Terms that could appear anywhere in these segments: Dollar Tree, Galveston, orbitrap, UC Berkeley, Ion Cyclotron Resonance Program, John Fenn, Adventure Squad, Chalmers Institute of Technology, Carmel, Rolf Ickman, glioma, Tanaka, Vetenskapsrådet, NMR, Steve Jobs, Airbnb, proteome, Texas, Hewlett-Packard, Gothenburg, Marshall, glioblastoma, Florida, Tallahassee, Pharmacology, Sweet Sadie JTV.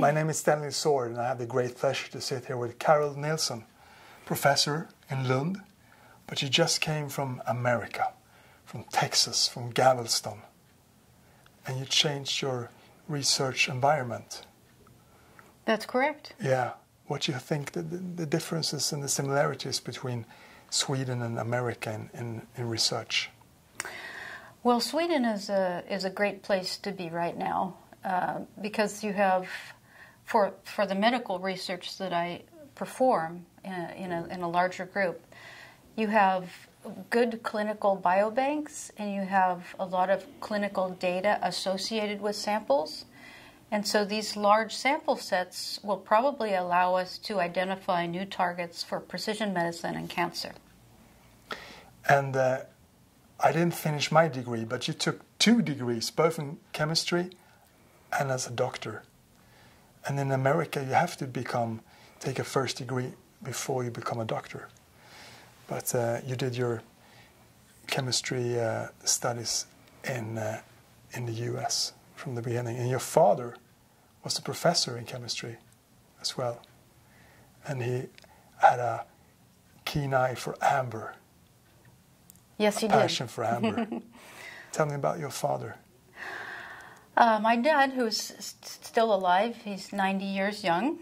My name is Daniel Swärd, and I have the great pleasure to sit here with Carol Nilsson, professor in Lund, but she just came from America, from Texas, from Galveston, and you changed your research environment. That's correct. Yeah. What do you think the differences and the similarities between Sweden and America in research? Well, Sweden is a great place to be right now because you have, for the medical research that I perform in a larger group, you have good clinical biobanks and you have a lot of clinical data associated with samples. And so these large sample sets will probably allow us to identify new targets for precision medicine and cancer. And I didn't finish my degree, but you took 2 degrees, both in chemistry and as a doctor. And in America, you have to take a first degree before you become a doctor. But you did your chemistry studies in the U.S. from the beginning, and your father was a professor in chemistry as well, and he had a keen eye for amber. Yes, he did. Passion for amber. Tell me about your father. My dad, who's still alive, he's 90 years young,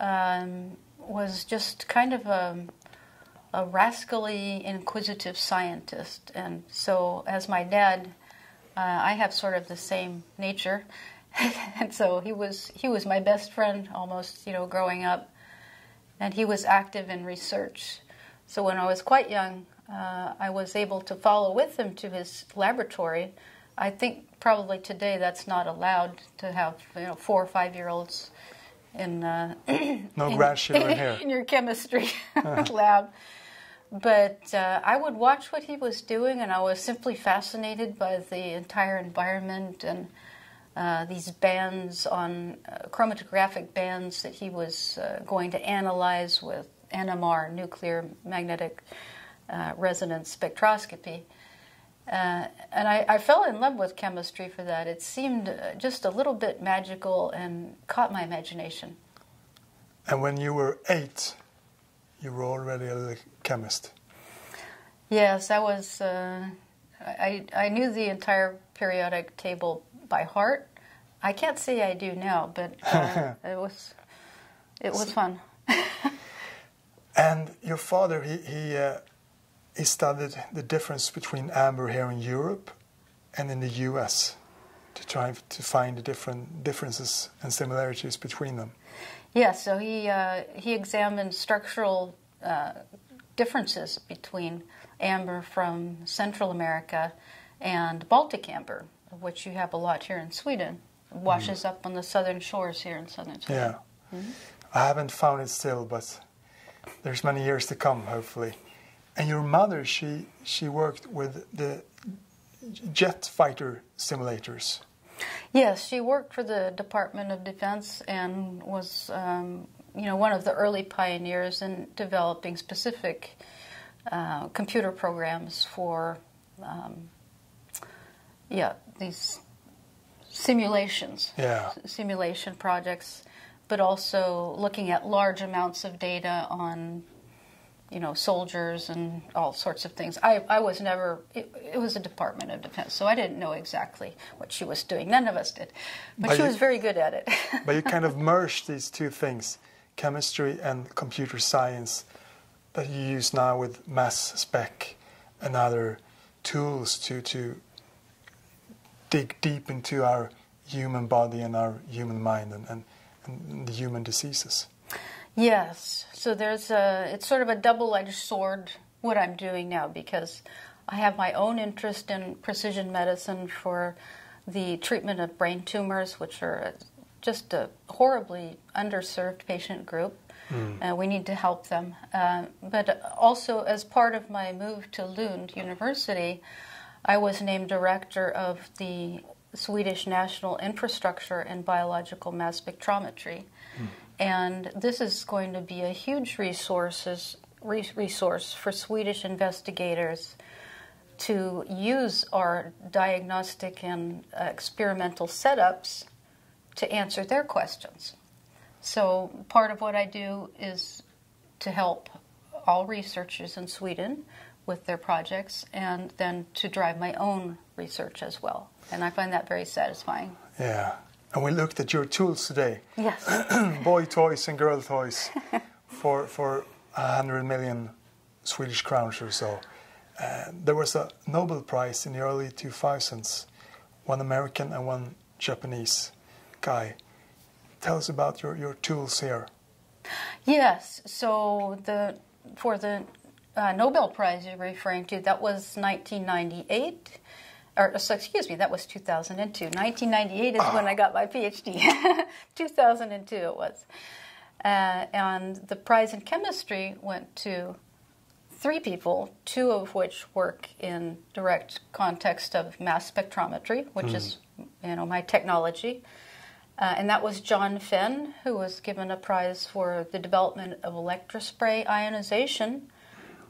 was just kind of a rascally, inquisitive scientist, and so as my dad. I have sort of the same nature, and so he was my best friend almost, growing up, and he was active in research. So when I was quite young, I was able to follow with him to his laboratory. I think probably today that's not allowed to have 4- or 5-year-olds in no grandchildren here in your chemistry lab. But I would watch what he was doing, and I was simply fascinated by the entire environment and these bands on chromatographic bands that he was going to analyze with NMR, nuclear magnetic resonance spectroscopy. And I fell in love with chemistry for that. It seemed just a little bit magical and caught my imagination. And when you were 8... you were already a chemist. Yes, I was. I knew the entire periodic table by heart. I can't say I do now, but it was fun. And your father, he studied the difference between amber here in Europe and in the U.S. to try to find the differences and similarities between them. Yes, so he examined structural differences between amber from Central America and Baltic amber, which you have a lot here in Sweden. It washes up on the southern shores here in southern Sweden. Yeah. I haven't found it still, but there's many years to come, hopefully. And your mother, she worked with the jet fighter simulators. Yes, she worked for the Department of Defense and was, one of the early pioneers in developing specific computer programs for, these simulations, simulation projects, but also looking at large amounts of data on, soldiers and all sorts of things. I was never, it was a Department of Defense, so I didn't know exactly what she was doing. None of us did, but she was very good at it. But you kind of merged these two things, chemistry and computer science, that you use now with mass spec and other tools to dig deep into our human body and our human mind and the human diseases. Yes, so it's sort of a double-edged sword, what I'm doing now, because I have my own interest in precision medicine for the treatment of brain tumors, which are just a horribly underserved patient group. We need to help them. But also, as part of my move to Lund University, I was named director of the Swedish National Infrastructure in Biological Mass Spectrometry. And this is going to be a huge resource for Swedish investigators to use our diagnostic and experimental setups to answer their questions. So part of what I do is to help all researchers in Sweden with their projects, and then to drive my own research as well. And I find that very satisfying. Yeah. And we looked at your tools today. Yes. Boy toys and girl toys for 100 million Swedish crowns or so. There was a Nobel Prize in the early 2000s, one American and one Japanese guy. Tell us about your tools here. Yes. So for the Nobel Prize you're referring to, that was 1998. Or, so, excuse me, that was 2002. 1998 is when I got my PhD. 2002 it was. And the prize in chemistry went to three people, two of which work in direct context of mass spectrometry, which is, you know, my technology. And that was John Fenn, who was given a prize for the development of electrospray ionization,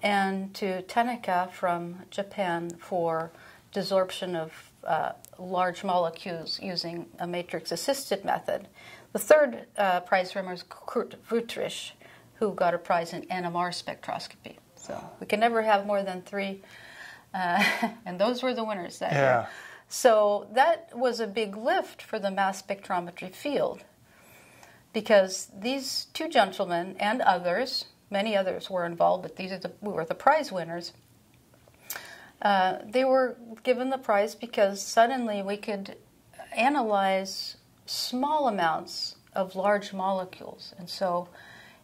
and to Tanaka from Japan for desorption of large molecules using a matrix assisted method. The third prize winner is Kurt Wüthrich, who got a prize in NMR spectroscopy. So we can never have more than three, and those were the winners that year. So that was a big lift for the mass spectrometry field, because these two gentlemen and others, many others were involved, but these are the, were the prize winners. They were given the prize because suddenly we could analyze small amounts of large molecules. And so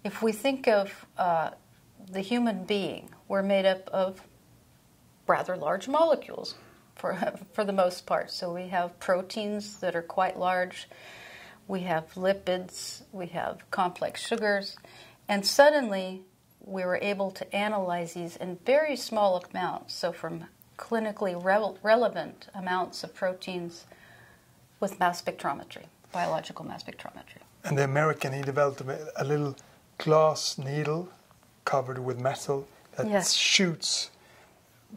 if we think of the human being, we're made up of rather large molecules for the most part. So we have proteins that are quite large, we have lipids, we have complex sugars, and suddenly we were able to analyze these in very small amounts, so from clinically relevant amounts of proteins with mass spectrometry, biological mass spectrometry. And the American, he developed a little glass needle covered with metal that shoots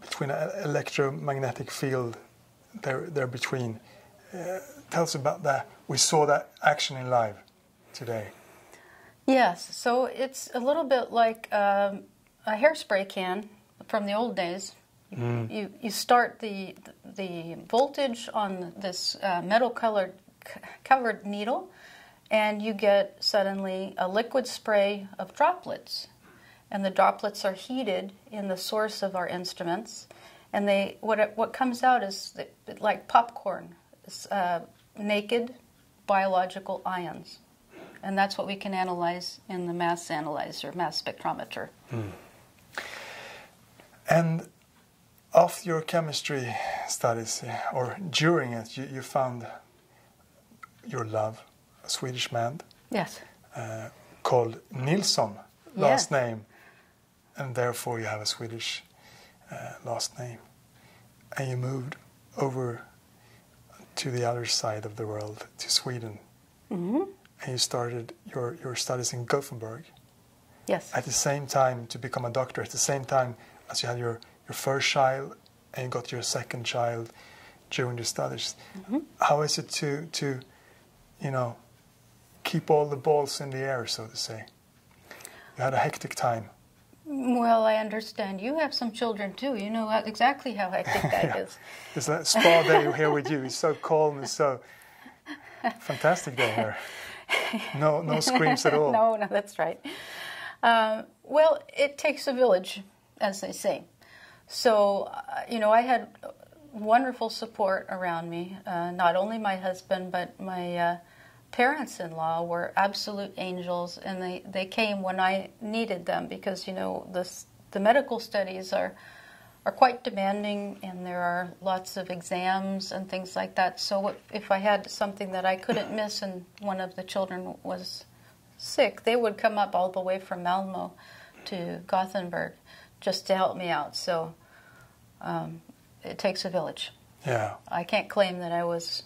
between an electromagnetic field there between. Tell us about that. We saw that action in live today. Yes, so it's a little bit like a hairspray can from the old days. You start the voltage on this metal-covered needle, and you get suddenly a liquid spray of droplets. And the droplets are heated in the source of our instruments, and they what comes out is like popcorn, naked biological ions. And that's what we can analyze in the mass analyzer, mass spectrometer. And after your chemistry studies, or during it, you found your love, a Swedish man. Yes. Called Nilsson, last name. And therefore you have a Swedish last name. And you moved over to the other side of the world, to Sweden. And you started your studies in Gothenburg. Yes. At the same time, to become a doctor, at the same time as you had your first child, and you got your second child during the studies. How is it to, you know, keep all the balls in the air, so to say? You had a hectic time. Well, I understand. You have some children, too. You know exactly how hectic that is. It's that spa day here with you. It's so calm and so fantastic day here. No screams at all. No, that's right. Well, it takes a village, as they say. So, you know, I had wonderful support around me. Not only my husband, but my parents-in-law were absolute angels, and they came when I needed them, because, you know, the medical studies are quite demanding, and there are lots of exams and things like that. So if I had something that I couldn't miss and one of the children was sick, they would come up all the way from Malmö to Gothenburg just to help me out. So it takes a village. Yeah. I can't claim that I was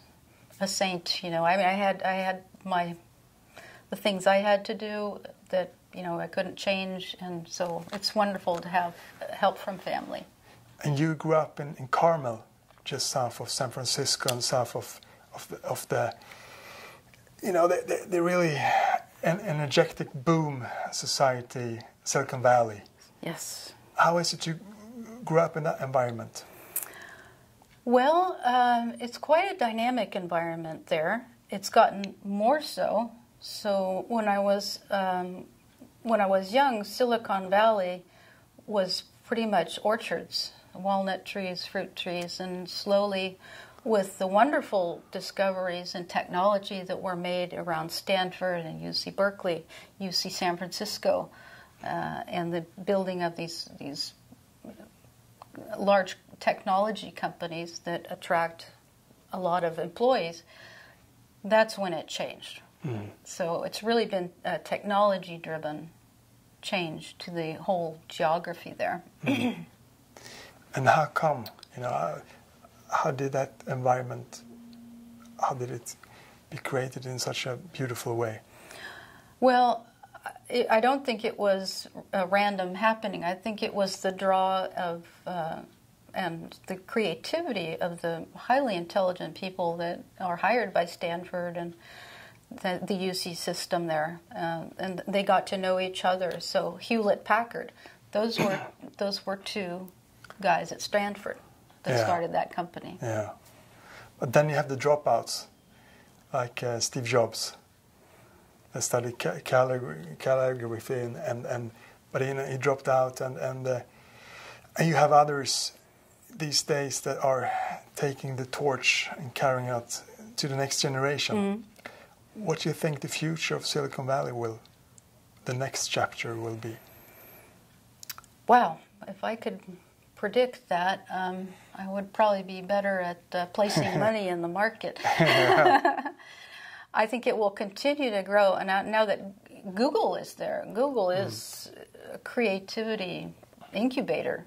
a saint, you know. I mean, I had the things I had to do that, you know, I couldn't change, and so it's wonderful to have help from family. And you grew up in Carmel, just south of San Francisco and south of the, you know, the really an energetic boom society, Silicon Valley. Yes. How is it you grew up in that environment? Well, it's quite a dynamic environment there. It's gotten more so. So when I was young, Silicon Valley was pretty much orchards, walnut trees, fruit trees, and slowly, with the wonderful discoveries and technology that were made around Stanford and UC Berkeley, UC San Francisco, and the building of these large technology companies that attract a lot of employees, that's when it changed. Mm. So it's really been a technology-driven change to the whole geography there. Mm. And how come, you know, how did that environment, how did it be created in such a beautiful way? Well, I don't think it was a random happening. I think it was the draw of and the creativity of the highly intelligent people that are hired by Stanford and the UC system there. And they got to know each other. So Hewlett-Packard, those were two guys at Stanford that started that company. Yeah, but then you have the dropouts, like Steve Jobs. They studied calligraphy, but you know, he dropped out, and you have others these days that are taking the torch and carrying out to the next generation. Mm-hmm. What do you think the future of Silicon Valley will, the next chapter will be? Wow, if I could predict that, I would probably be better at placing money in the market. I think it will continue to grow, and now that Google is there, Google is a creativity incubator,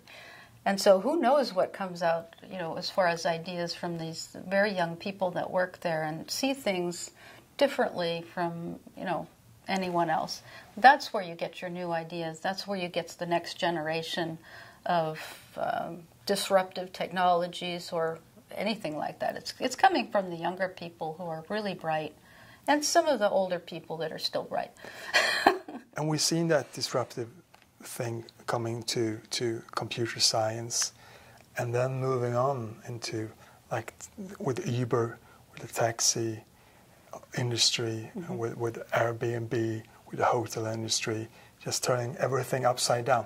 and so who knows what comes out, you know, as far as ideas from these very young people that work there and see things differently from, you know, anyone else. That's where you get your new ideas. That's where you get the next generation of disruptive technologies or anything like that. It's coming from the younger people who are really bright, and some of the older people that are still bright. And we've seen that disruptive thing coming to computer science, and then moving on into, like, with Uber, with the taxi industry, mm-hmm. with Airbnb, with the hotel industry, just turning everything upside down.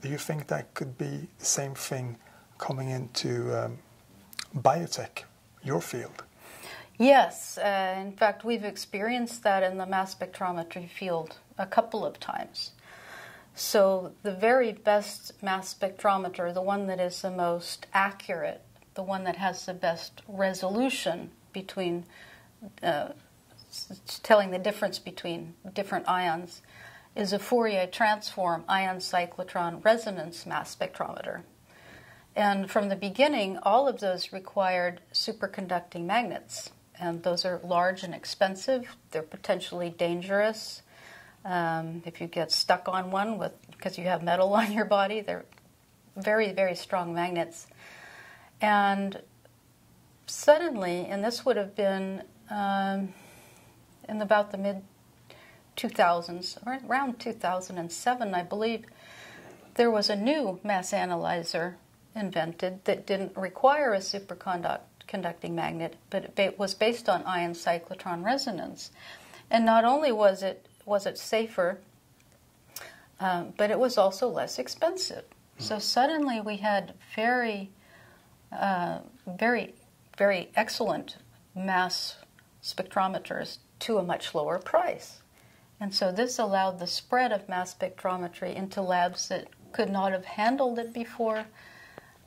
Do you think that could be the same thing coming into biotech, your field? Yes. In fact, we've experienced that in the mass spectrometry field a couple of times. So the very best mass spectrometer, the one that is the most accurate, the one that has the best resolution between telling the difference between different ions, is a Fourier transform ion cyclotron resonance mass spectrometer. And from the beginning, all of those required superconducting magnets. And those are large and expensive. They're potentially dangerous. If you get stuck on one because you have metal on your body, they're very, very strong magnets. And suddenly, and this would have been in about the mid-2000s, or around 2007, I believe, there was a new mass analyzer invented that didn't require a superconducting magnet, but it was based on ion cyclotron resonance. And not only was it safer, but it was also less expensive. Mm-hmm. So suddenly we had very, very, very excellent mass spectrometers to a much lower price. And so this allowed the spread of mass spectrometry into labs that could not have handled it before,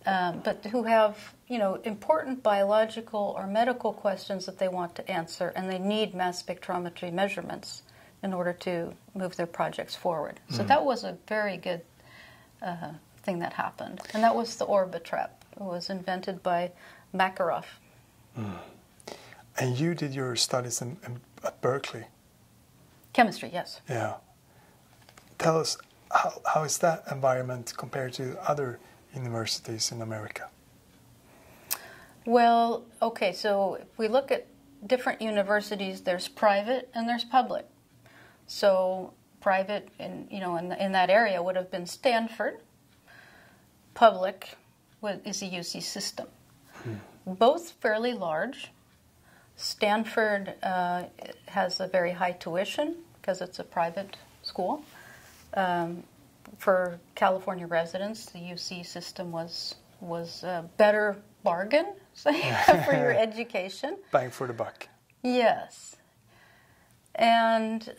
but who have, you know, important biological or medical questions that they want to answer, and they need mass spectrometry measurements in order to move their projects forward. Mm. So that was a very good thing that happened. And that was the Orbitrap. It was invented by Makarov. Mm. And you did your studies at Berkeley? Chemistry, yes. Yeah. Tell us, how is that environment compared to other universities in America? Well, okay, so if we look at different universities, there's private and there's public. So private, and in that area would have been Stanford. Public is the UC system. Both fairly large. Stanford has a very high tuition because it's a private school. For California residents, the UC system was a better bargain for your education. Bang for the buck. Yes. And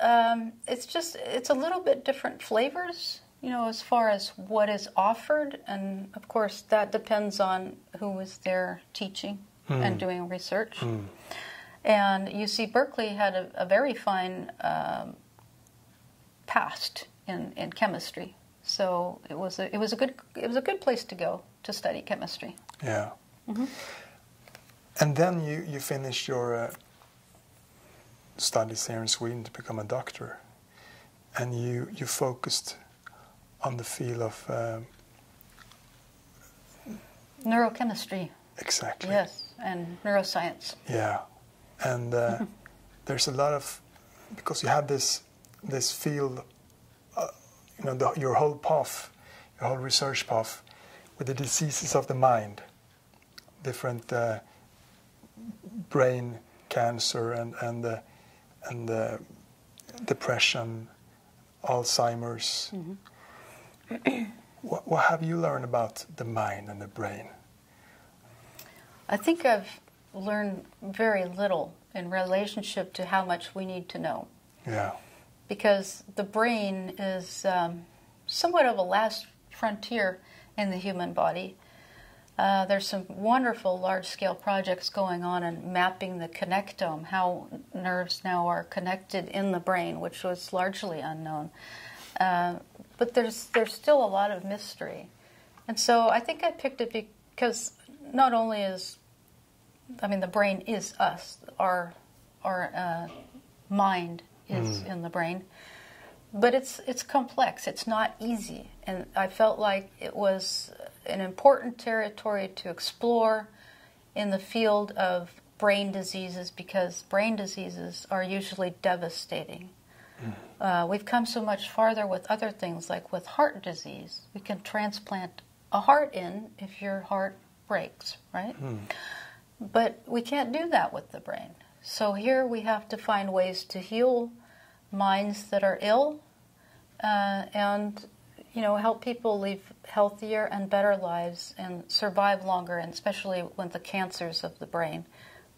it's a little bit different flavors, as far as what is offered. And, of course, that depends on who is there teaching and doing research. And UC Berkeley had a very fine past in chemistry, so it was a good place to go to study chemistry. Yeah. And then you finished your studies here in Sweden to become a doctor, and you focused on the field of neurochemistry. Exactly. Yes, and neuroscience. Yeah, and there's a lot of, because you have this field, your whole path, your whole research path, with the diseases of the mind, different brain cancer and depression, Alzheimer's. What have you learned about the mind and the brain? I think I've learned very little in relationship to how much we need to know. Yeah. Because the brain is somewhat of a last frontier in the human body. There's some wonderful large-scale projects going on in mapping the connectome, how nerves now are connected in the brain, which was largely unknown. But there's still a lot of mystery. And so I think I picked it because not only is, the brain is us, our mind is in the brain, but it's complex, it's not easy, and I felt like it was an important territory to explore in the field of brain diseases, because brain diseases are usually devastating. We've come so much farther with other things, like with heart disease. We can transplant a heart in if your heart breaks, right? But we can't do that with the brain. So here we have to find ways to heal minds that are ill, and help people live healthier and better lives and survive longer, and especially with the cancers of the brain,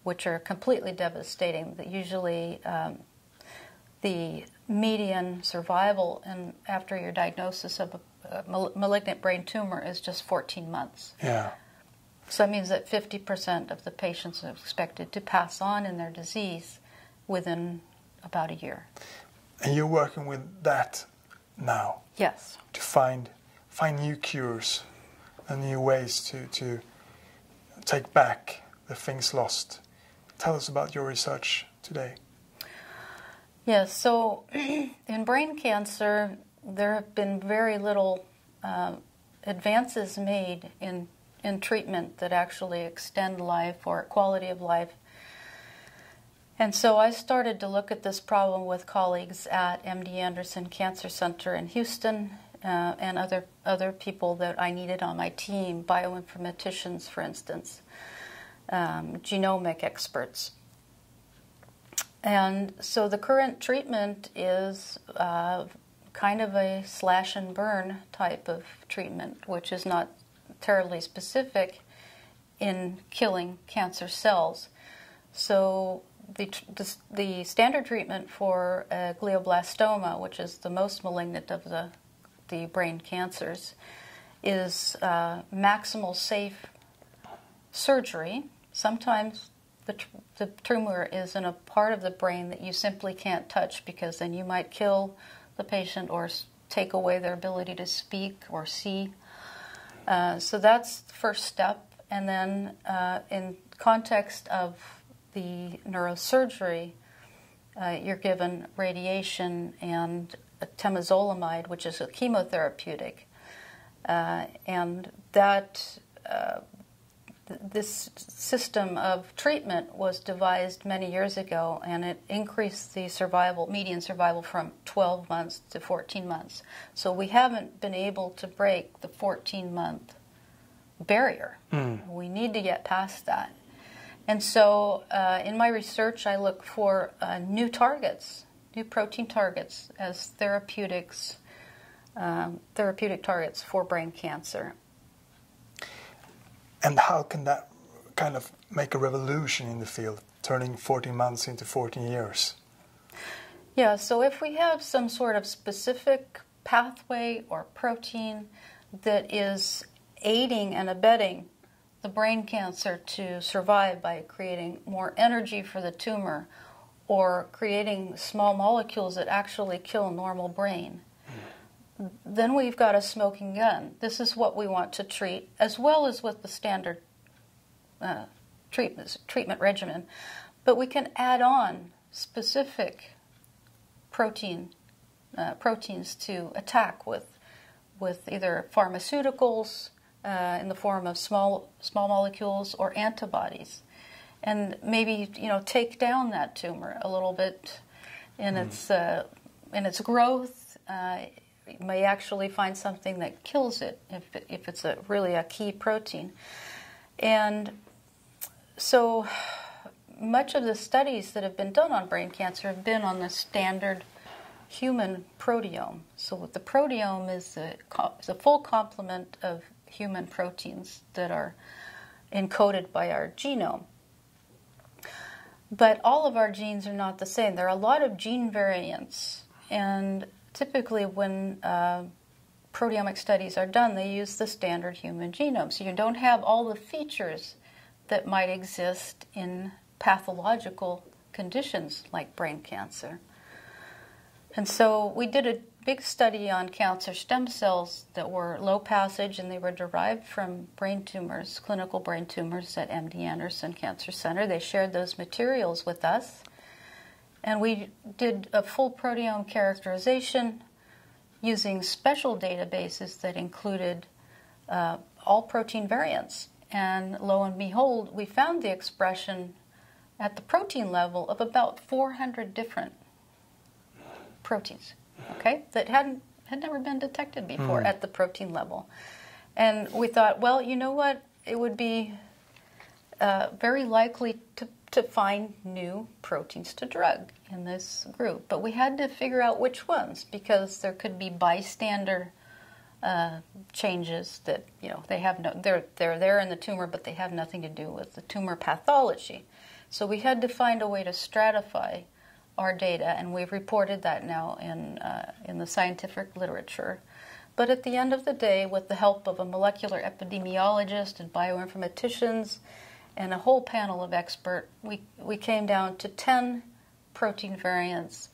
which are completely devastating. That usually the median survival after your diagnosis of a malignant brain tumor is just 14 months. Yeah. So that means that 50% of the patients are expected to pass on in their disease within about a year. And you're working with that now? Yes. To find new cures and new ways to take back the things lost. Tell us about your research today. Yes, so in brain cancer, there have been very little advances made in treatment that actually extend life or quality of life. And so I started to look at this problem with colleagues at MD Anderson Cancer Center in Houston, and other people that I needed on my team, bioinformaticians, for instance, genomic experts. And so the current treatment is kind of a slash and burn type of treatment, which is not terribly specific in killing cancer cells. So the standard treatment for glioblastoma, which is the most malignant of the brain cancers, is maximal safe surgery. Sometimes the tumor is in a part of the brain that you simply can't touch, because then you might kill the patient or take away their ability to speak or see. So that's the first step. And then in context of the neurosurgery, you're given radiation and temozolomide, which is a chemotherapeutic. And that This system of treatment was devised many years ago, and it increased the survival, median survival, from 12 months to 14 months. So we haven't been able to break the 14-month barrier. We need to get past that. And so in my research, I look for new targets, new protein targets as therapeutics, therapeutic targets for brain cancer. And how can that kind of make a revolution in the field, turning 14 months into 14 years? Yeah, so if we have some sort of specific pathway or protein that is aiding and abetting the brain cancer to survive by creating more energy for the tumor or creating small molecules that actually kill a normal brain, then we've got a smoking gun. This is what we want to treat, as well as with the standard treatment regimen. But we can add on specific proteins to attack with either pharmaceuticals in the form of small molecules or antibodies, and maybe, you know, take down that tumor a little bit in its growth. You may actually find something that kills it if it's really a key protein. And so much of the studies that have been done on brain cancer have been on the standard human proteome. So what the proteome is a full complement of human proteins that are encoded by our genome. But all of our genes are not the same. There are a lot of gene variants, and typically when proteomic studies are done, they use the standard human genome. So you don't have all the features that might exist in pathological conditions like brain cancer. And so we did a big study on cancer stem cells that were low passage, and they were derived from brain tumors, clinical brain tumors at MD Anderson Cancer Center. They shared those materials with us. And we did a full proteome characterization using special databases that included all protein variants. And lo and behold, we found the expression at the protein level of about 400 different proteins, okay, that had never been detected before at the protein level. And we thought, well, you know what, it would be very likely to find new proteins to drug in this group. But we had to figure out which ones, because there could be bystander changes that, you know, they're there in the tumor, but they have nothing to do with the tumor pathology. So we had to find a way to stratify our data, and we've reported that now in the scientific literature. But at the end of the day, with the help of a molecular epidemiologist and bioinformaticians and a whole panel of experts, we came down to 10 protein variants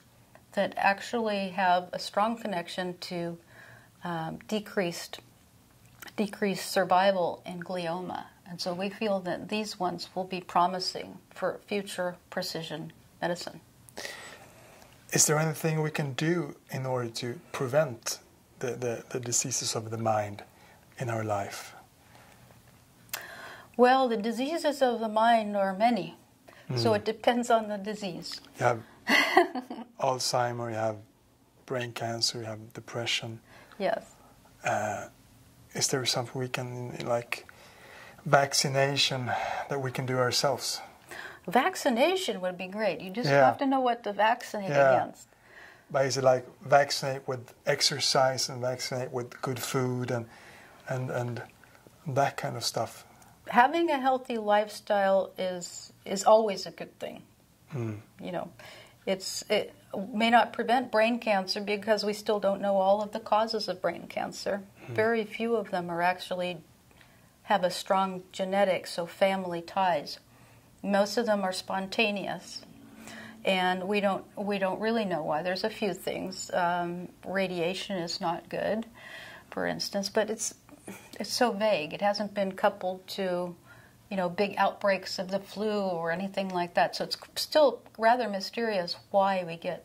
that actually have a strong connection to decreased survival in glioma. And so we feel that these ones will be promising for future precision medicine. Is there anything we can do in order to prevent the diseases of the mind in our life? Well, the diseases of the mind are many, so it depends on the disease. You have Alzheimer's, you have brain cancer, you have depression. Yes. Is there something we can, like vaccination, that we can do ourselves? Vaccination would be great. You just have to know what to vaccinate against. But is it like vaccinate with exercise and vaccinate with good food and that kind of stuff? Having a healthy lifestyle is always a good thing. You know, it may not prevent brain cancer, because we still don't know all of the causes of brain cancer. Very few of them are actually have a strong genetic, so family ties. Most of them are spontaneous, and we don't really know why. There's a few things. Radiation is not good, for instance, but it's so vague. It hasn't been coupled to, you know, big outbreaks of the flu or anything like that. So it's still rather mysterious why we get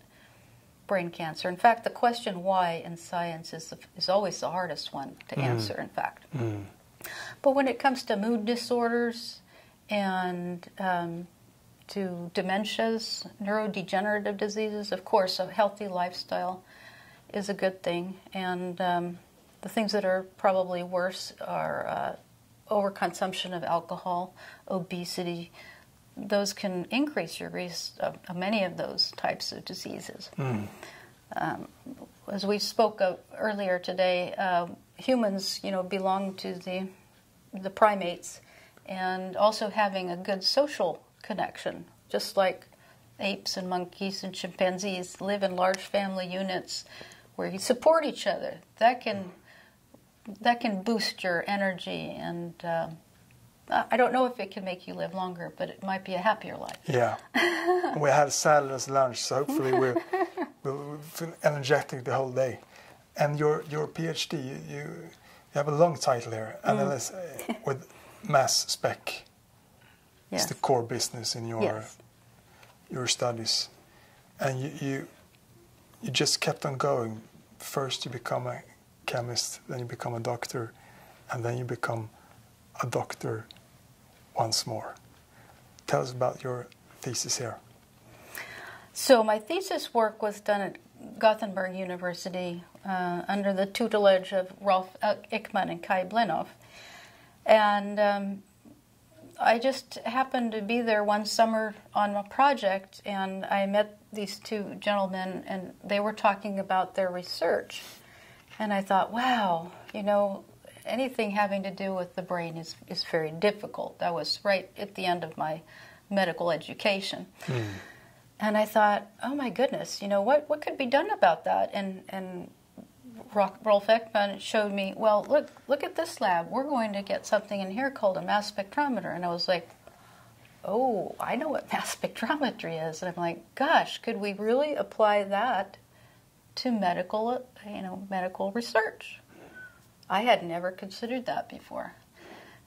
brain cancer. In fact, the question why in science is always the hardest one to answer, in fact. But when it comes to mood disorders and to dementias, neurodegenerative diseases, of course, a healthy lifestyle is a good thing. And the things that are probably worse are overconsumption of alcohol, obesity. Those can increase your risk of many of those types of diseases. Mm. As we spoke of earlier today, humans, belong to the primates, and also having a good social connection, just like apes and monkeys and chimpanzees live in large family units where you support each other. That can boost your energy, and I don't know if it can make you live longer, but it might be a happier life. Yeah. We had salad as lunch, so hopefully we'll feel energetic the whole day. And your PhD, you have a long title here, analysis with mass spec. Yes. It's the core business in your studies. And you just kept on going. First you become a chemist, then you become a doctor, and then you become a doctor once more. Tell us about your thesis here. So my thesis work was done at Gothenburg University under the tutelage of Rolf Ickman and Kai Blenhoff. And I just happened to be there one summer on a project, and I met these two gentlemen, and they were talking about their research. And I thought, wow, anything having to do with the brain is very difficult. That was right at the end of my medical education. Mm. And I thought, oh my goodness, what could be done about that? And Rolf Ekman showed me, well, look at this lab. We're going to get something in here called a mass spectrometer. And I was like, oh, I know what mass spectrometry is. And I'm like, gosh, could we really apply that to medical, medical research? I had never considered that before,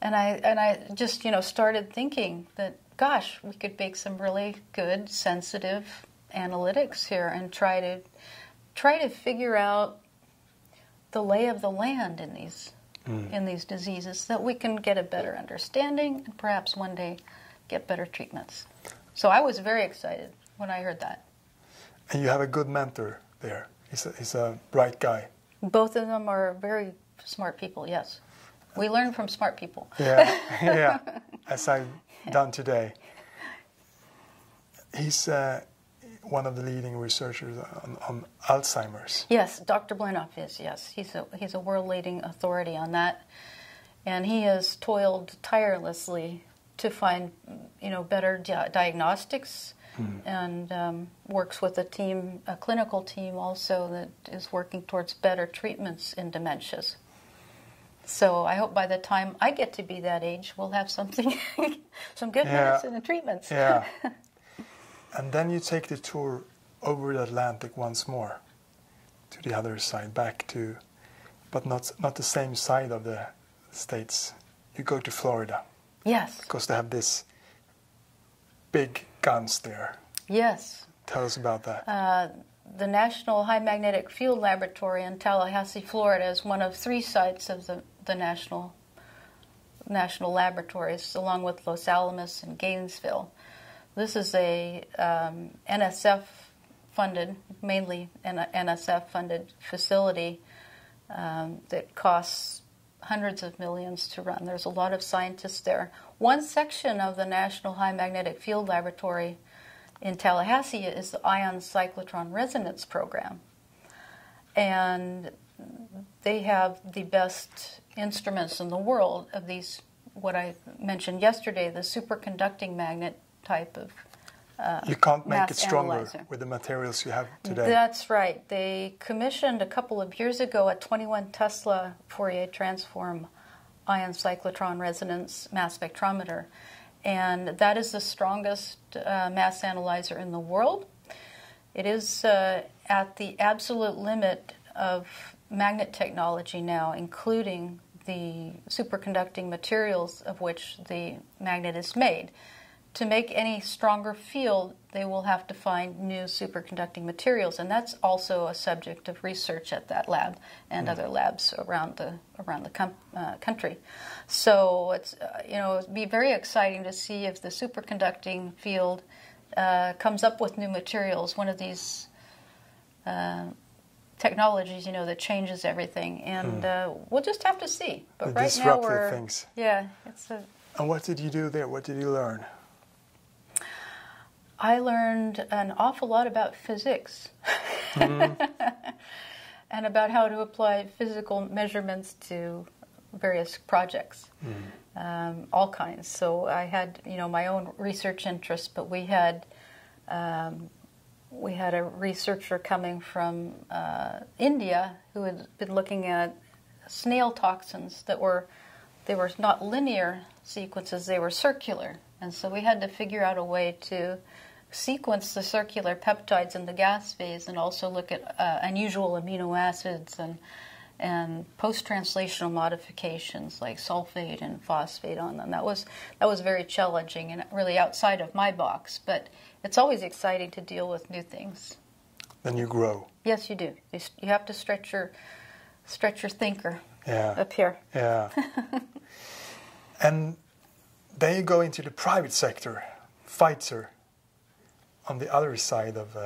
and I just started thinking that, gosh, we could make some really good sensitive analytics here and try to figure out the lay of the land in these in these diseases, so that we can get a better understanding and perhaps one day get better treatments. So I was very excited when I heard that. And you have a good mentor there. He's a bright guy. Both of them are very smart people, yes. We learn from smart people. Yeah, yeah, as I've done today. He's one of the leading researchers on Alzheimer's. Yes, Dr. Blenhoff is, yes. He's a world-leading authority on that. And he has toiled tirelessly to find, better diagnostics, and works with a team, a clinical team also, that is working towards better treatments in dementias. So I hope by the time I get to be that age, we'll have something, some good medicine and treatments. Yeah. And then you take the tour over the Atlantic once more, to the other side, back to, but not the same side of the States. You go to Florida. Yes. Because they have this big guns there. Yes. Tell us about that. The National High Magnetic Field Laboratory in Tallahassee, Florida, is one of 3 sites of the national laboratories, along with Los Alamos and Gainesville. This is a NSF-funded, mainly an NSF-funded facility that costs hundreds of millions to run. There's a lot of scientists there. One section of the National High Magnetic Field Laboratory in Tallahassee is the ion cyclotron resonance program. And they have the best instruments in the world of these, what I mentioned yesterday, the superconducting magnet type of you can't make it stronger analyzer with the materials you have today. That's right. They commissioned a couple of years ago a 21 Tesla Fourier transform ion cyclotron resonance mass spectrometer. And that is the strongest mass analyzer in the world. It is at the absolute limit of magnet technology now, including the superconducting materials of which the magnet is made. to make any stronger field, they will have to find new superconducting materials, and that's also a subject of research at that lab and other labs around the country. So it's it'd be very exciting to see if the superconducting field comes up with new materials. One of these technologies, that changes everything, and we'll just have to see. But the right now we're things. Yeah, it's a. And what did you do there? What did you learn? I learned an awful lot about physics and about how to apply physical measurements to various projects, all kinds. So I had, my own research interests, but we had a researcher coming from India who had been looking at snail toxins that were, they were not linear sequences, they were circular. And so we had to figure out a way to sequence the circular peptides in the gas phase and also look at unusual amino acids and post-translational modifications like sulfate and phosphate on them. That was very challenging and really outside of my box, but it's always exciting to deal with new things. Then you grow. Yes, you do. You have to stretch your thinker up here. Yeah. And then you go into the private sector, Pfizer, on the other side of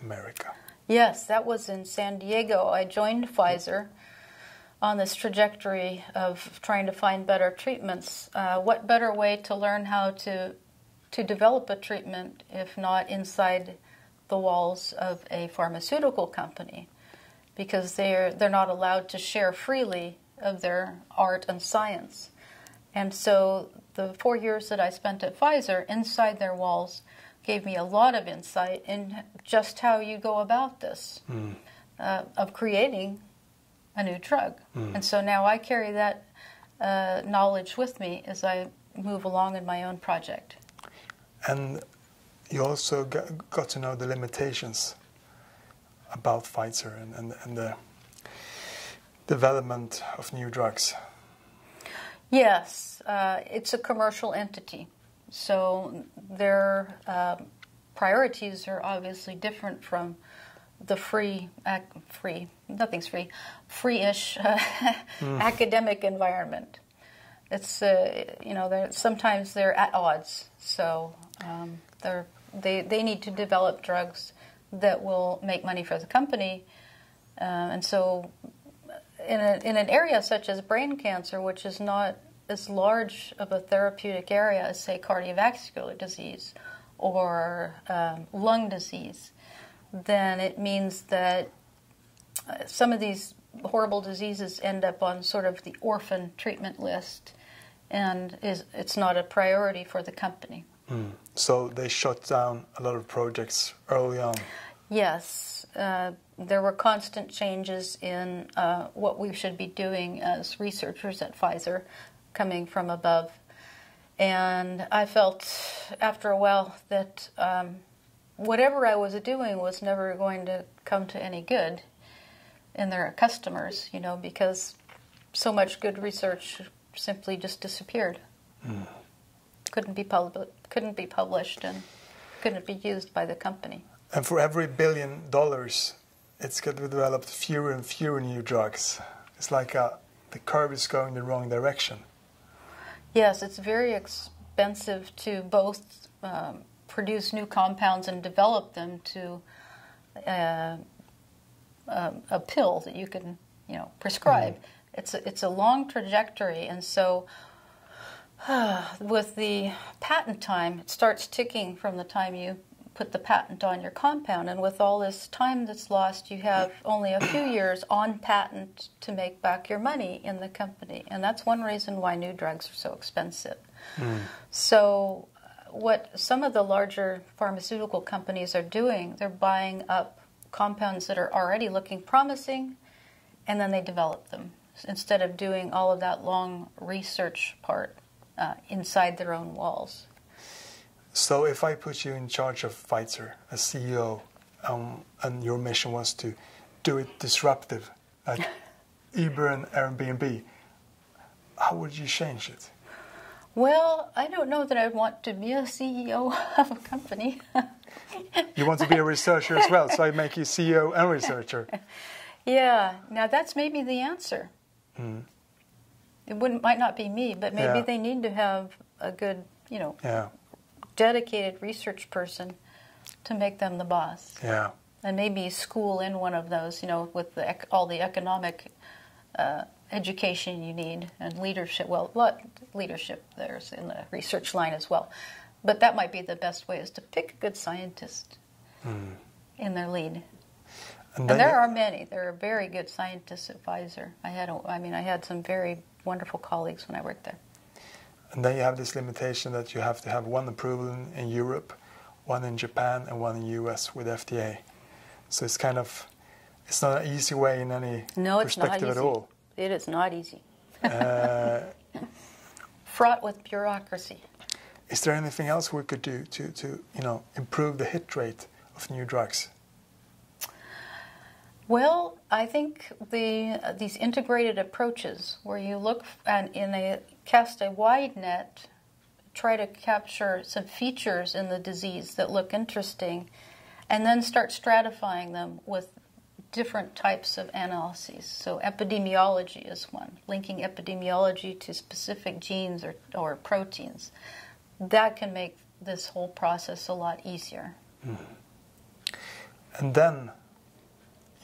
America. Yes, that was in San Diego. I joined Pfizer on this trajectory of trying to find better treatments. What better way to learn how to develop a treatment if not inside the walls of a pharmaceutical company? Because they're not allowed to share freely of their art and science. And so the 4 years that I spent at Pfizer inside their walls gave me a lot of insight in just how you go about this, of creating a new drug. And so now I carry that knowledge with me as I move along in my own project. And you also got to know the limitations about Pfizer and the development of new drugs. Yes, it's a commercial entity, so their priorities are obviously different from the free-ish academic environment. It's sometimes they're at odds, so they need to develop drugs that will make money for the company, and so. In an area such as brain cancer, which is not as large of a therapeutic area as, say, cardiovascular disease or lung disease, then it means that some of these horrible diseases end up on sort of the orphan treatment list, and it's not a priority for the company. So they shut down a lot of projects early on. Yes. There were constant changes in what we should be doing as researchers at Pfizer coming from above. And I felt after a while that whatever I was doing was never going to come to any good in their customers, because so much good research simply just disappeared. Couldn't be published and couldn't be used by the company. And for every $1 billion, it's going to be developed fewer and fewer new drugs. It's like the curve is going the wrong direction. Yes, it's very expensive to both produce new compounds and develop them to a pill that you can, prescribe. It's a long trajectory, and so. With the patent time, it starts ticking from the time you put the patent on your compound, and with all this time that's lost, you have only a few years on patent to make back your money in the company, and that's one reason why new drugs are so expensive. So what some of the larger pharmaceutical companies are doing, they're buying up compounds that are already looking promising, and then they develop them instead of doing all of that long research part inside their own walls. So if I put you in charge of Pfizer as CEO, and your mission was to do it disruptive, like Uber and Airbnb, how would you change it? Well, I don't know that I want to be a CEO of a company. You want to be a researcher as well, so I make you CEO and researcher. Yeah, now that's maybe the answer. Mm. It might not be me, but maybe they need to have a good, you know, dedicated research person to make them the boss. Yeah. And maybe school in one of those, you know, with the all the economic education you need and leadership. Well, leadership there's in the research line as well. But that might be the best way, is to pick a good scientist in their lead. And there are many. There are very good scientists at Pfizer. I had some very wonderful colleagues when I worked there. And then you have this limitation that you have to have one approval in Europe, one in Japan, and one in the U.S. with FDA. So it's kind of, it's not an easy way in any perspective at all. It is not easy. Fraught with bureaucracy. Is there anything else we could do to you know, improve the hit rate of new drugs? Well, I think these integrated approaches, where you look and cast a wide net, try to capture some features in the disease that look interesting, and then start stratifying them with different types of analyses. So epidemiology is one, linking epidemiology to specific genes or proteins. That can make this whole process a lot easier. And then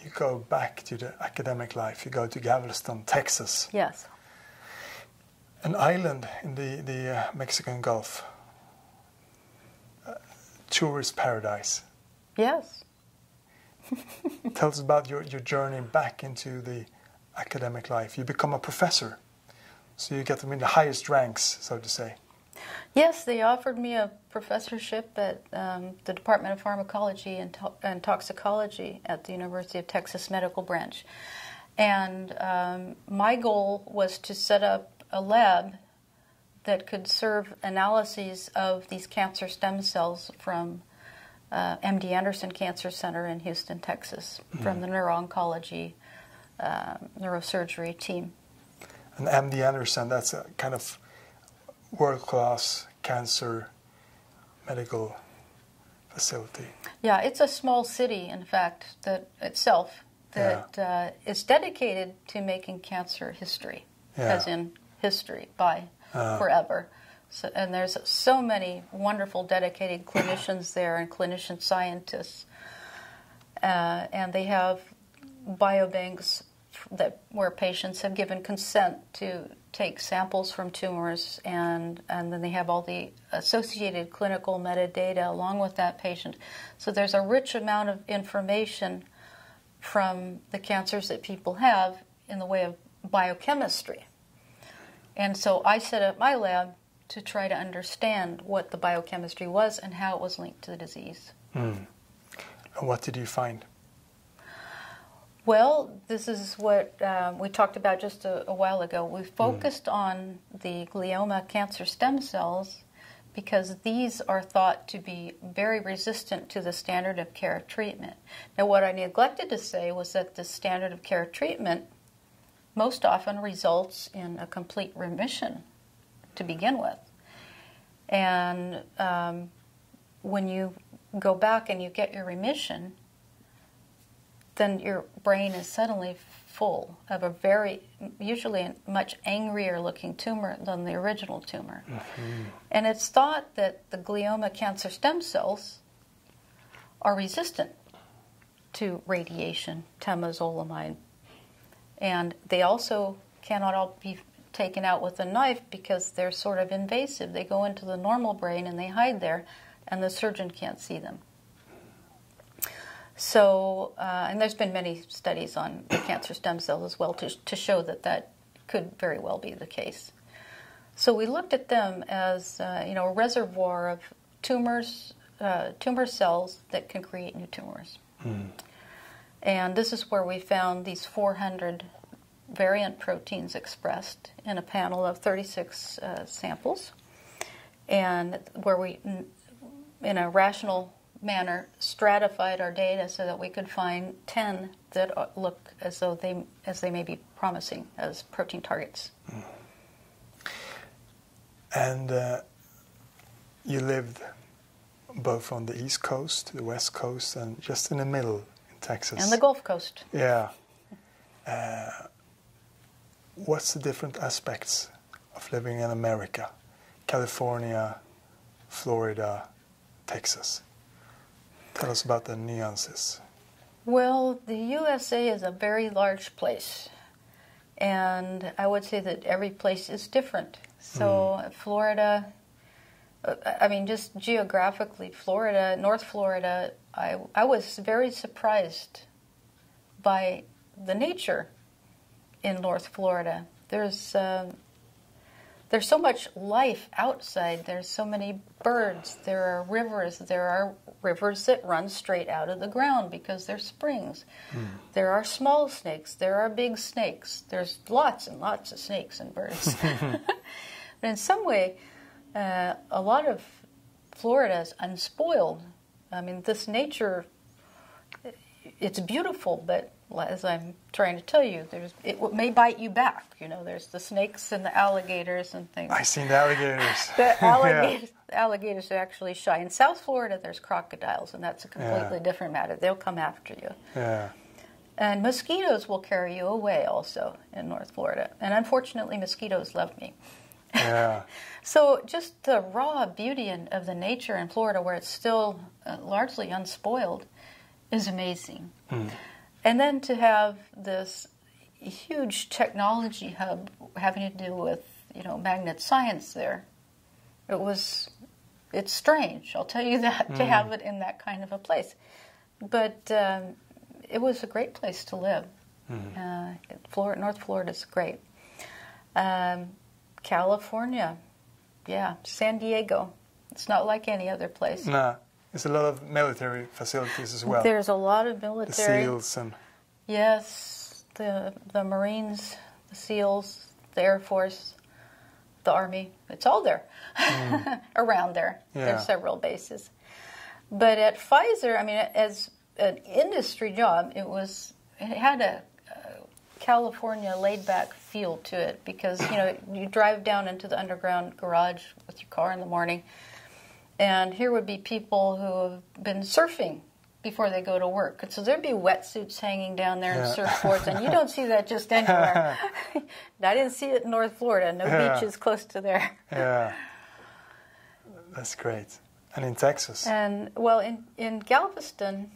you go back to the academic life. You go to Galveston, Texas. Yes. An island in the Mexican Gulf. Tourist paradise. Yes. Tell us about your journey back into the academic life. You become a professor. So you get them in the highest ranks, so to say. Yes, they offered me a professorship at the Department of Pharmacology and Toxicology at the University of Texas Medical Branch. And my goal was to set up a lab that could serve analyses of these cancer stem cells from MD Anderson Cancer Center in Houston, Texas, from the neuro-oncology, neurosurgery team. And MD Anderson, that's a kind of world-class cancer medical facility. Yeah, it's a small city, in fact, that itself that is dedicated to making cancer history, as in history by forever. So, and there's so many wonderful, dedicated clinicians there and clinician scientists, and they have biobanks where patients have given consent to take samples from tumors, and then they have all the associated clinical metadata along with that patient. So there's a rich amount of information from the cancers that people have in the way of biochemistry. And so I set up my lab to try to understand what the biochemistry was and how it was linked to the disease. And what did you find? Well, this is what we talked about just a while ago. We focused on the glioma cancer stem cells because these are thought to be very resistant to the standard of care treatment. Now, what I neglected to say was that the standard of care treatment most often results in a complete remission to begin with. And when you go back and you get your remission, then your brain is suddenly full of a very, usually a much angrier-looking tumor than the original tumor. And it's thought that the glioma cancer stem cells are resistant to radiation, temozolomide. And they also cannot all be taken out with a knife because they're sort of invasive. They go into the normal brain and they hide there, and the surgeon can't see them. So, and there's been many studies on the cancer stem cell as well to show that that could very well be the case. So we looked at them as, you know, a reservoir of tumors, tumor cells that can create new tumors. And this is where we found these 400 variant proteins expressed in a panel of 36 samples, and where we, in a rational manner, stratified our data so that we could find 10 that look as though they may be promising as protein targets. And you lived both on the East Coast, the West Coast, and just in the middle in Texas. And the Gulf Coast. Yeah. What's the different aspects of living in America? California, Florida, Texas. Tell us about the nuances. Well, the USA is a very large place. And I would say that every place is different. So Florida, I mean, just geographically, Florida, North Florida, I was very surprised by the nature in North Florida. There's so much life outside. There's so many birds. There are rivers. There are rivers that run straight out of the ground because they're springs. There are small snakes. There are big snakes. There's lots and lots of snakes and birds. But in some way, a lot of Florida is unspoiled. I mean, this nature, it's beautiful, but as I'm trying to tell you, it may bite you back. You know, there's the snakes and the alligators and things. I've seen the alligators. The alligators are actually shy. In South Florida, there's crocodiles, and that's a completely different matter. They'll come after you. Yeah. And mosquitoes will carry you away also in North Florida. And unfortunately, mosquitoes love me. Yeah. So just the raw beauty of the nature in Florida, where it's still largely unspoiled, is amazing. And then to have this huge technology hub having to do with, you know, magnet science there, it's strange, I'll tell you that, to have it in that kind of a place. But it was a great place to live. Florida, North Florida is great. California, yeah, San Diego. It's not like any other place. No. There's a lot of military facilities as well. There's a lot of military. The SEALs and... Yes, the Marines, the SEALs, the Air Force, the Army. It's all there, around there. Yeah. There's several bases. But at Pfizer, I mean, as an industry job, it had a California laid-back feel to it because, you know, you drive down into the underground garage with your car in the morning, and here would be people who have been surfing before they go to work. And so there'd be wetsuits hanging down there and surfboards, and you don't see that just anywhere. I didn't see it in North Florida. No beaches close to there. Yeah, that's great. And in Texas? And well, in Galveston,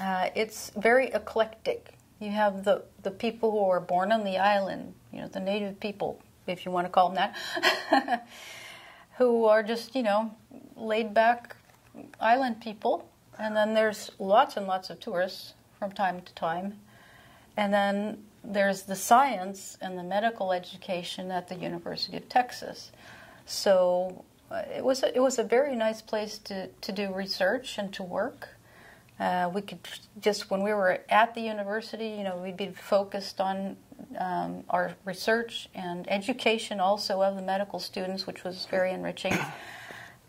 it's very eclectic. You have the people who were born on the island, you know, the native people, if you want to call them that, who are just, you know, laid-back island people. And then there's lots and lots of tourists from time to time. And then there's the science and the medical education at the University of Texas. So it was a very nice place to do research and to work. We could just, when we were at the university, you know, we'd be focused on our research and education also of the medical students, which was very enriching.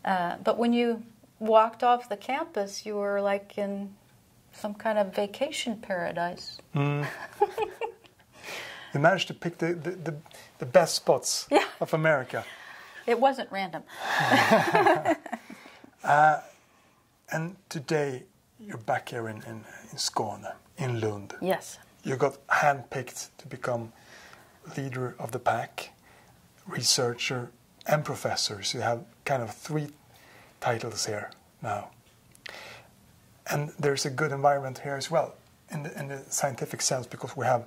But when you walked off the campus, you were like in some kind of vacation paradise. You managed to pick the best spots of America. It wasn't random. And today you're back here in Skåne, in Lund. Yes. You got handpicked to become leader of the pack, researcher, and professor. So you have kind of three titles here now. And there's a good environment here as well, in the scientific sense, because we have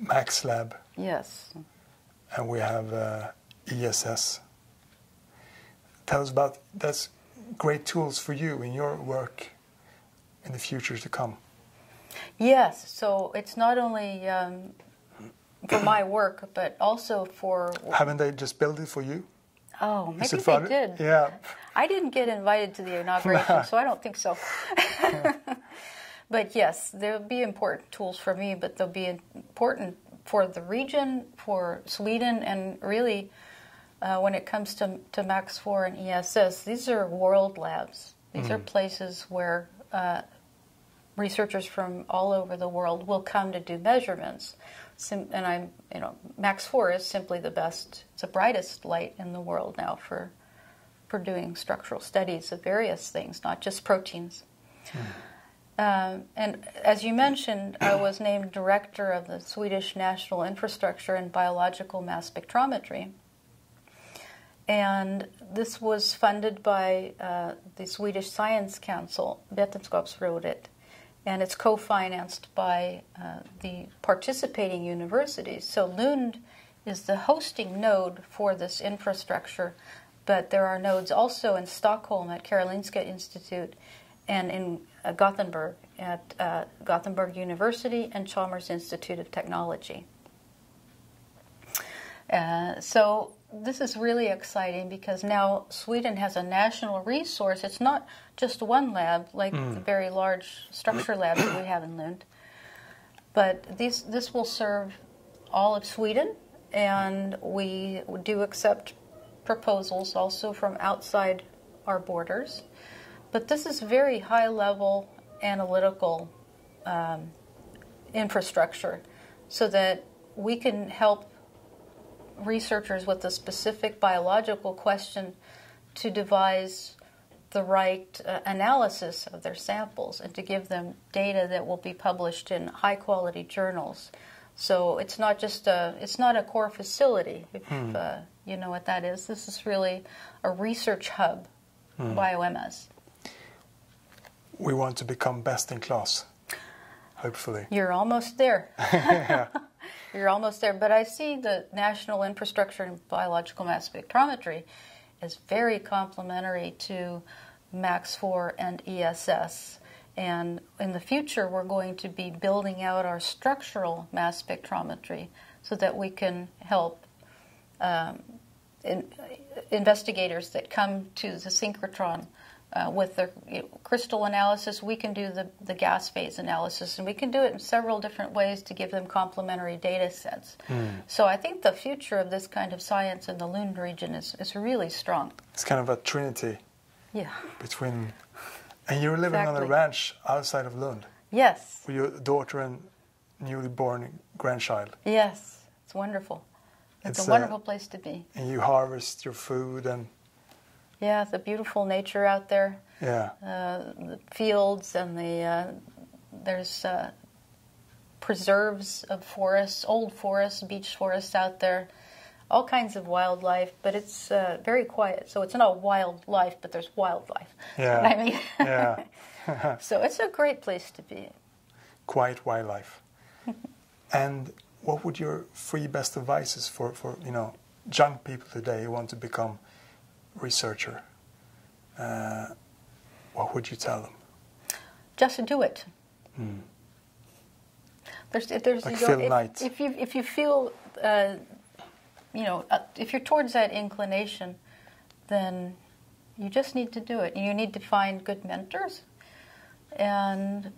Max Lab. Yes. And we have ESS. Tell us about, that's great tools for you in your work in the future to come. Yes, so it's not only for my work, but also for... Haven't they just built it for you? Oh, maybe they did. Yeah. I didn't get invited to the inauguration, so I don't think so. But yes, there'll be important tools for me, but they'll be important for the region, for Sweden, and really when it comes to Max IV and ESS, these are world labs. These are places where... researchers from all over the world will come to do measurements. and I'm, you know, Max IV is simply the best, it's the brightest light in the world now for doing structural studies of various things, not just proteins. And as you mentioned, I was named director of the Swedish National Infrastructure in Biological Mass Spectrometry. And this was funded by the Swedish Science Council, Vetenskapsrådet, and it's co-financed by the participating universities. So Lund is the hosting node for this infrastructure, but there are nodes also in Stockholm at Karolinska Institute and in Gothenburg at Gothenburg University and Chalmers Institute of Technology. So this is really exciting because now Sweden has a national resource. It's not just one lab like the very large structure labs that we have in Lund, but this will serve all of Sweden, and we do accept proposals also from outside our borders. But this is very high-level analytical infrastructure so that we can help researchers with a specific biological question to devise the right analysis of their samples and to give them data that will be published in high-quality journals. So it's not just it's not a core facility, if you know what that is. This is really a research hub, BioMS. We want to become best in class, hopefully. You're almost there. You're almost there. But I see the National Infrastructure in Biological Mass Spectrometry is very complementary to Max IV and ESS. And in the future, we're going to be building out our structural mass spectrometry so that we can help investigators that come to the synchrotron with the crystal analysis. We can do the gas phase analysis, and we can do it in several different ways to give them complementary data sets. So I think the future of this kind of science in the Lund region is really strong. It's kind of a trinity. Yeah. Between, and you're living on a ranch outside of Lund. Yes. With your daughter and newly born grandchild. Yes, it's wonderful. It's a wonderful place to be. And you harvest your food and... Yeah, the beautiful nature out there. Yeah, the fields and the there's preserves of forests, old forests, beech forests out there, all kinds of wildlife. But it's very quiet, so it's not wildlife, but there's wildlife. Yeah, that's what I mean. Yeah. So it's a great place to be. Quiet wildlife. And what would your three best advices for you know young people today who want to become researcher, what would you tell them? Just do it. There's like you know, if you feel you know if you're towards that inclination, then you just need to do it. You need to find good mentors, and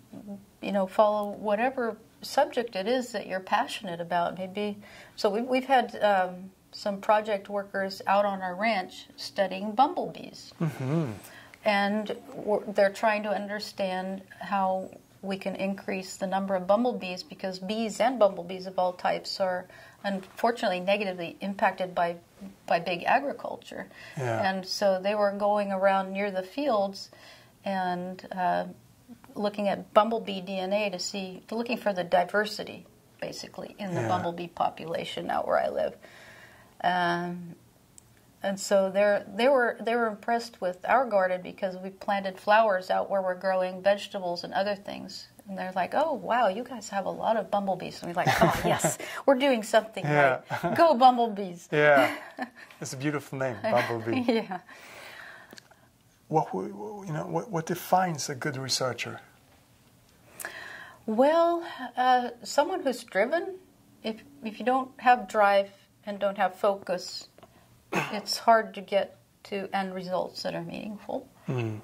you know follow whatever subject it is that you're passionate about. Maybe so we've had. Some project workers out on our ranch studying bumblebees. And they're trying to understand how we can increase the number of bumblebees because bees and bumblebees of all types are unfortunately negatively impacted by big agriculture. Yeah. And so they were going around near the fields and looking at bumblebee DNA to see, looking for the diversity basically in the bumblebee population out where I live. And so they were impressed with our garden because we planted flowers out where we're growing vegetables and other things. And they're like, "Oh, wow, you guys have a lot of bumblebees." And we're like, "Oh, yes, we're doing something right. Go bumblebees." Yeah, it's a beautiful name, bumblebee. Yeah. What defines a good researcher? Well, someone who's driven. If you don't have drive and don't have focus, it's hard to get to end results that are meaningful. And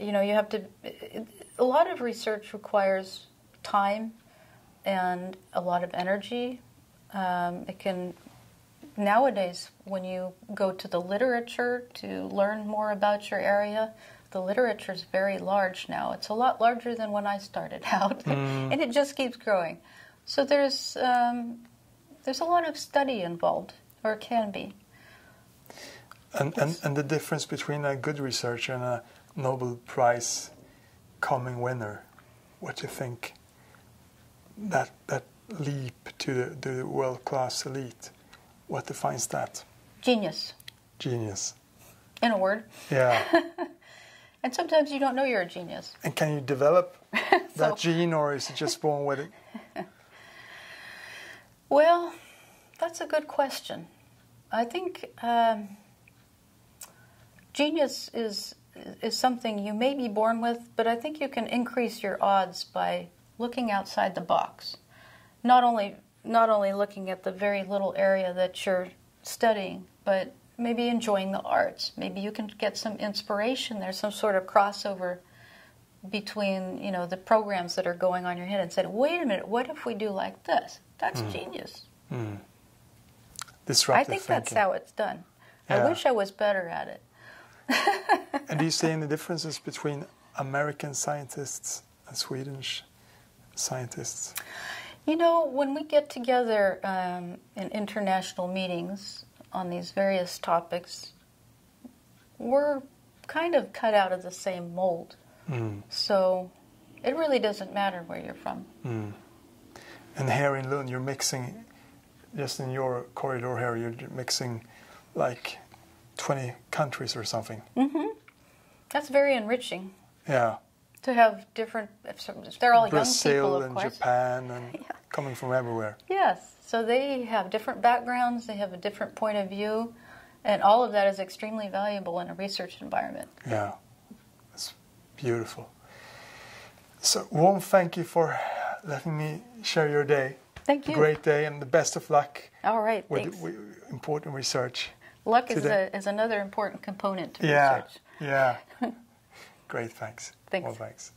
you know, you have to. A lot of research requires time and a lot of energy. It can nowadays, when you go to the literature to learn more about your area, the literature is very large now. It's a lot larger than when I started out, and it just keeps growing. So there's a lot of study involved, or can be. And the difference between a good researcher and a Nobel Prize coming winner, what do you think? That leap to the world-class elite, what defines that? Genius. Genius. In a word. Yeah. And sometimes you don't know you're a genius. And can you develop that gene, or is it just born with it? Well, that's a good question. I think genius is something you may be born with, but I think you can increase your odds by looking outside the box. Not only looking at the very little area that you're studying, but maybe enjoying the arts. Maybe you can get some inspiration. There's some sort of crossover between, you know, the programs that are going on your head and said, wait a minute, what if we do like this? That's genius. Mm. Disruptive thinking. I think that's how it's done. Yeah. I wish I was better at it. And do you see any differences between American scientists and Swedish scientists? You know, when we get together in international meetings on these various topics, we're kind of cut out of the same mold. Mm. So it really doesn't matter where you're from. Mm. And here in Lund, you're mixing, just in your corridor here, you're mixing like 20 countries or something. Mm-hmm. That's very enriching. Yeah. To have different, they're all young people, of course. Brazil and Japan and yeah. Coming from everywhere. Yes, so they have different backgrounds, they have a different point of view, and all of that is extremely valuable in a research environment. Yeah, it's beautiful. So, warm thank you for letting me share your day. Thank you. A great day and the best of luck. All right, with important research. Luck is another important component to research. Yeah, yeah. Great, thanks. Thanks. Well, thanks.